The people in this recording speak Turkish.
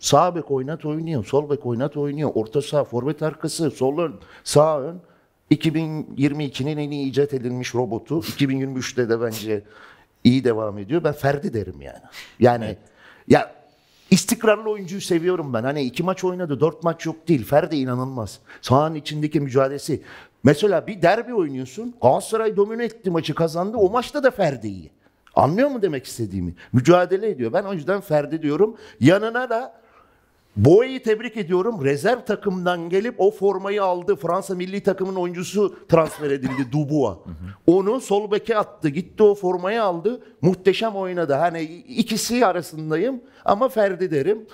Sağ bek oynat oynuyor, sol bek oynat oynuyor, orta sağ, forvet arkası, sol ön, sağ ön. 2022'nin en iyi icat edilmiş robotu. 2023'te de bence iyi devam ediyor. Ben Ferdi derim yani. Yani evet. Ya istikrarlı oyuncuyu seviyorum ben. Hani 2 maç oynadı, 4 maç yok değil. Ferdi inanılmaz. Sahanın içindeki mücadelesi. Mesela bir derbi oynuyorsun. Galatasaray domine etti, maçı kazandı. O maçta da Ferdi iyi. Anlıyor mu demek istediğimi? Mücadele ediyor. Ben o yüzden Ferdi diyorum. Yanına da Boye'yi tebrik ediyorum. Rezerv takımdan gelip o formayı aldı. Fransa milli takımın oyuncusu transfer edildi, Dubois. Onu sol beke attı. Gitti o formayı aldı. Muhteşem oynadı. Hani ikisi arasındayım ama Ferdi derim.